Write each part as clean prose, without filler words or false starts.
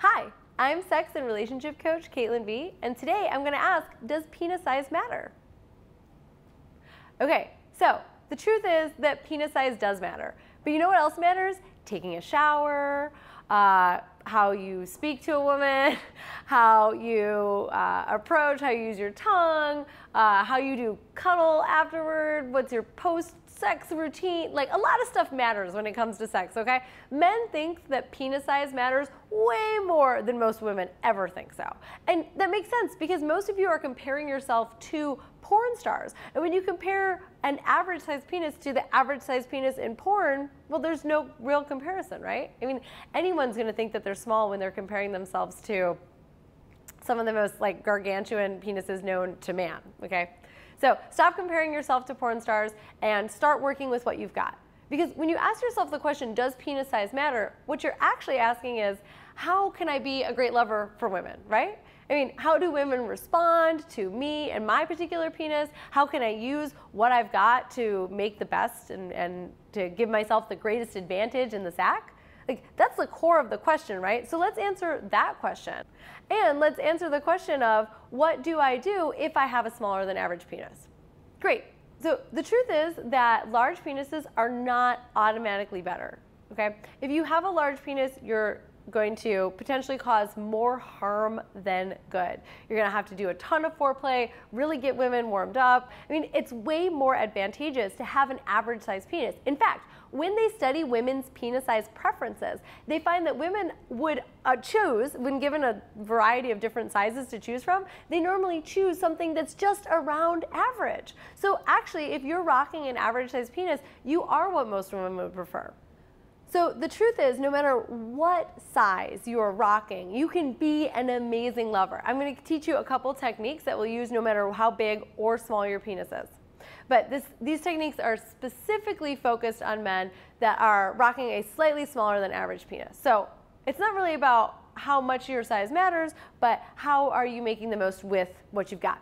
Hi, I'm sex and relationship coach Caitlin V, and today I'm going to ask, does penis size matter? Okay, so the truth is that penis size does matter, but you know what else matters? Taking a shower, how you speak to a woman, how you approach, how you use your tongue, how you do cuddle afterward, what's your post-sex routine. Like, a lot of stuff matters when it comes to sex, okay? Men think that penis size matters way more than most women ever think so. And that makes sense because most of you are comparing yourself to porn stars. And when you compare an average-sized penis to the average-sized penis in porn, well, there's no real comparison, right? I mean, anyone's going to think that they're small when they're comparing themselves to some of the most like gargantuan penises known to man, okay? So stop comparing yourself to porn stars and start working with what you've got. Because when you ask yourself the question, does penis size matter? What you're actually asking is, how can I be a great lover for women, right? I mean, how do women respond to me and my particular penis? How can I use what I've got to make the best and to give myself the greatest advantage in the sack? Like, that's the core of the question, right? So let's answer that question. And let's answer the question of, what do I do if I have a smaller than average penis? Great. So the truth is that large penises are not automatically better, okay? If you have a large penis, you're going to potentially cause more harm than good. You're going to have to do a ton of foreplay, really get women warmed up. I mean, it's way more advantageous to have an average-sized penis. In fact, when they study women's penis size preferences, they find that women would choose, when given a variety of different sizes to choose from, they normally choose something that's just around average. So actually, if you're rocking an average-sized penis, you are what most women would prefer. So the truth is, no matter what size you are rocking, you can be an amazing lover. I'm going to teach you a couple techniques that we'll use no matter how big or small your penis is. But these techniques are specifically focused on men that are rocking a slightly smaller than average penis. So it's not really about how much your size matters, but how are you making the most with what you've got.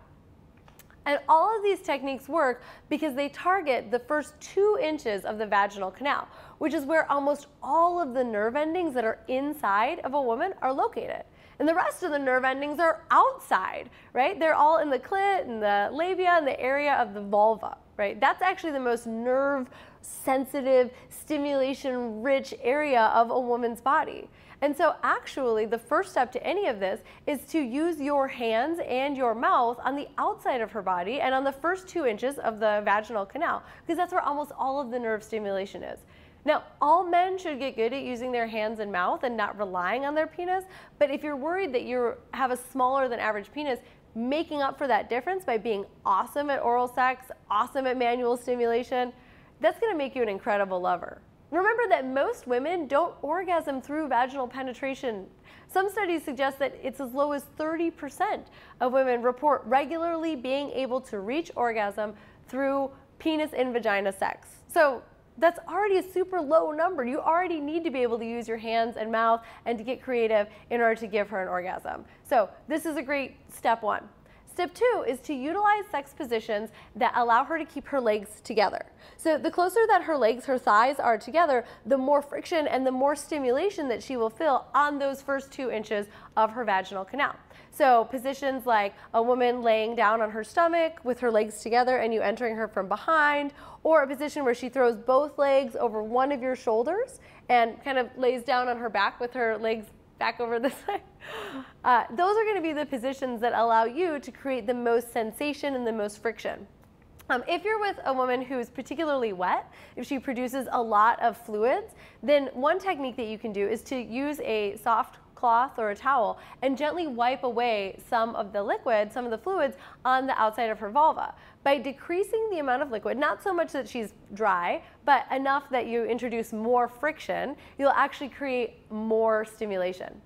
And all of these techniques work because they target the first 2 inches of the vaginal canal, which is where almost all of the nerve endings that are inside of a woman are located. And the rest of the nerve endings are outside, right? They're all in the clit and the labia and the area of the vulva, right? That's actually the most nerve-sensitive, stimulation-rich area of a woman's body. And so actually, the first step to any of this is to use your hands and your mouth on the outside of her body and on the first 2 inches of the vaginal canal, because that's where almost all of the nerve stimulation is. Now, all men should get good at using their hands and mouth and not relying on their penis, but if you're worried that you have a smaller than average penis, making up for that difference by being awesome at oral sex, awesome at manual stimulation, that's going to make you an incredible lover. Remember that most women don't orgasm through vaginal penetration. Some studies suggest that it's as low as 30% of women report regularly being able to reach orgasm through penis and vagina sex. So that's already a super low number. You already need to be able to use your hands and mouth and to get creative in order to give her an orgasm. So this is a great step one. Step two is to utilize sex positions that allow her to keep her legs together. So the closer that her legs, her thighs are together, the more friction and the more stimulation that she will feel on those first 2 inches of her vaginal canal. So positions like a woman laying down on her stomach with her legs together and you entering her from behind, or a position where she throws both legs over one of your shoulders and kind of lays down on her back with her legs back over this way. Those are going to be the positions that allow you to create the most sensation and the most friction. If you're with a woman who is particularly wet, if she produces a lot of fluids, then one technique that you can do is to use a soft cloth or a towel and gently wipe away some of the liquid, some of the fluids on the outside of her vulva. By decreasing the amount of liquid, not so much that she's dry, but enough that you introduce more friction, you'll actually create more stimulation.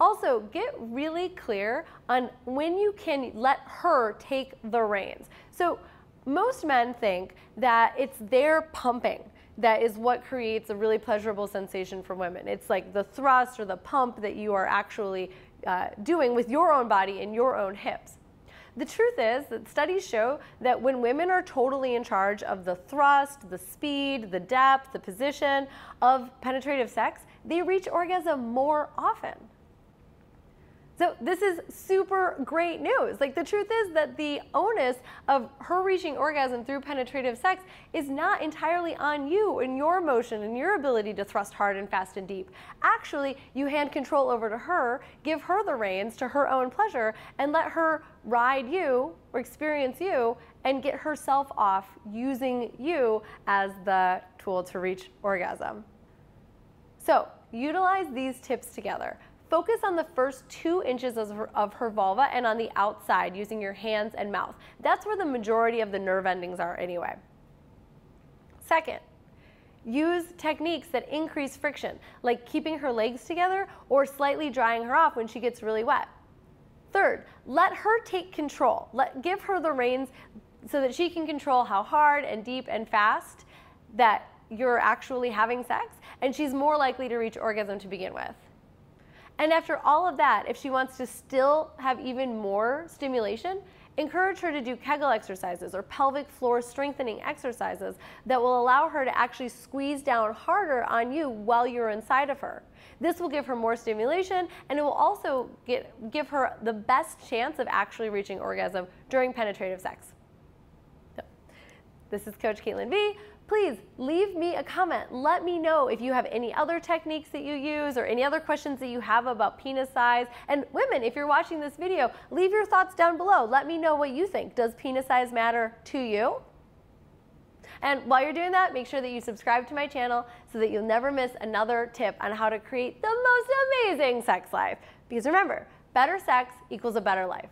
Also, get really clear on when you can let her take the reins. So most men think that it's their pumping that is what creates a really pleasurable sensation for women. It's like the thrust or the pump that you are actually doing with your own body and your own hips. The truth is that studies show that when women are totally in charge of the thrust, the speed, the depth, the position of penetrative sex, they reach orgasm more often. So this is super great news. Like, the truth is that the onus of her reaching orgasm through penetrative sex is not entirely on you and your motion and your ability to thrust hard and fast and deep. Actually, you hand control over to her, give her the reins to her own pleasure, and let her ride you or experience you and get herself off using you as the tool to reach orgasm. So utilize these tips together. Focus on the first 2 inches of her vulva and on the outside using your hands and mouth. That's where the majority of the nerve endings are anyway. Second, use techniques that increase friction, like keeping her legs together or slightly drying her off when she gets really wet. Third, let her take control. Give her the reins so that she can control how hard and deep and fast that you're actually having sex, and she's more likely to reach orgasm to begin with. And after all of that, if she wants to still have even more stimulation, encourage her to do Kegel exercises or pelvic floor strengthening exercises that will allow her to actually squeeze down harder on you while you're inside of her. This will give her more stimulation, and it will also give her the best chance of actually reaching orgasm during penetrative sex. So, this is Coach Caitlin V. Please leave me a comment. Let me know if you have any other techniques that you use or any other questions that you have about penis size. And women, if you're watching this video, leave your thoughts down below. Let me know what you think. Does penis size matter to you? And while you're doing that, make sure that you subscribe to my channel so that you'll never miss another tip on how to create the most amazing sex life. Because remember, better sex equals a better life.